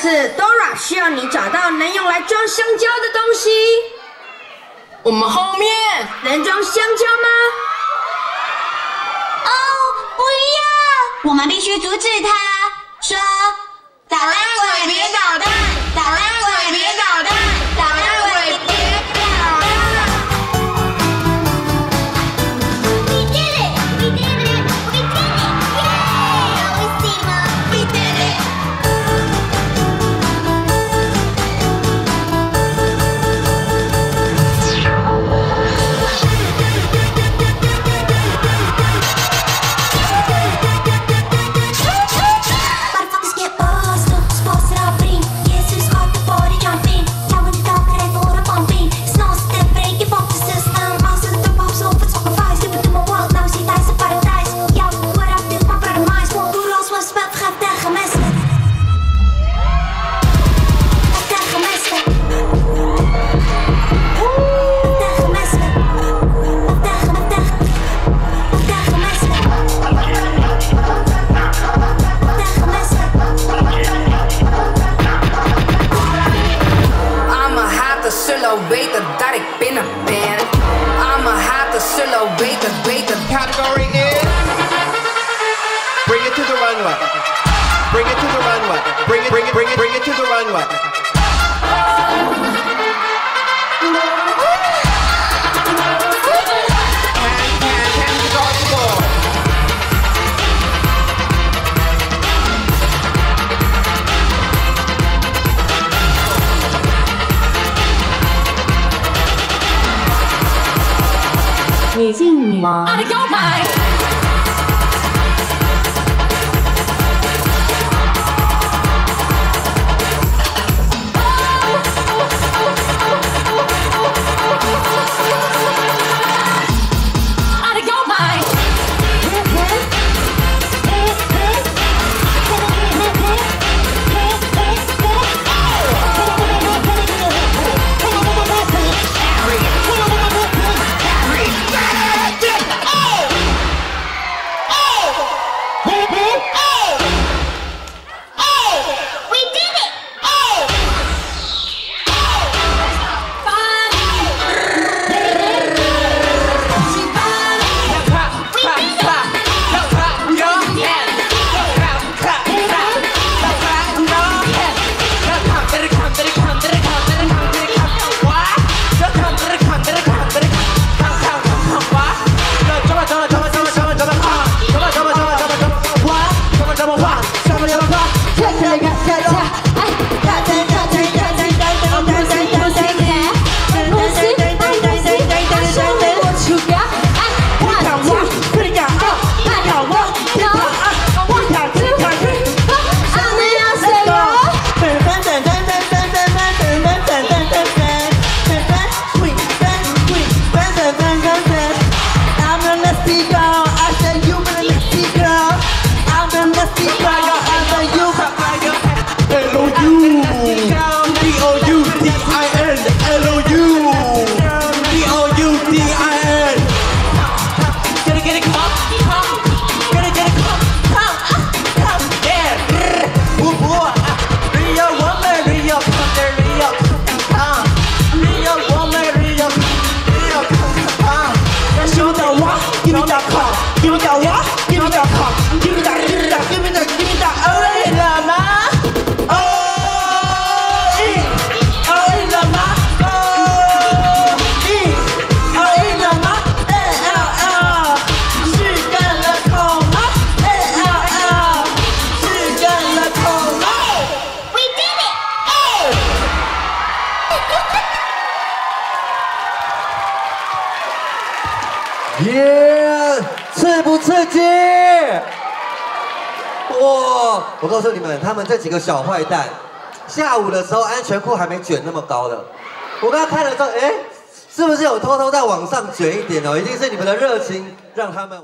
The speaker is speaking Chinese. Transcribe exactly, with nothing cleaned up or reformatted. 次 Dora 需要你找到能用来装香蕉的东西。我们后面能装香蕉吗？哦，不要！我们必须阻止他。说，捣烂鬼别捣蛋，捣烂鬼别捣蛋，捣烂鬼别捣蛋。We did it! We did it! We did it! Yeah! We see mom. We did it! 你信吗？ 耶！ Yeah, 刺不刺激？哇！我告诉你们，他们这几个小坏蛋，下午的时候安全裤还没卷那么高的。我刚刚看了之后，哎，是不是有偷偷在往上卷一点哦？一定是你们的热情让他们。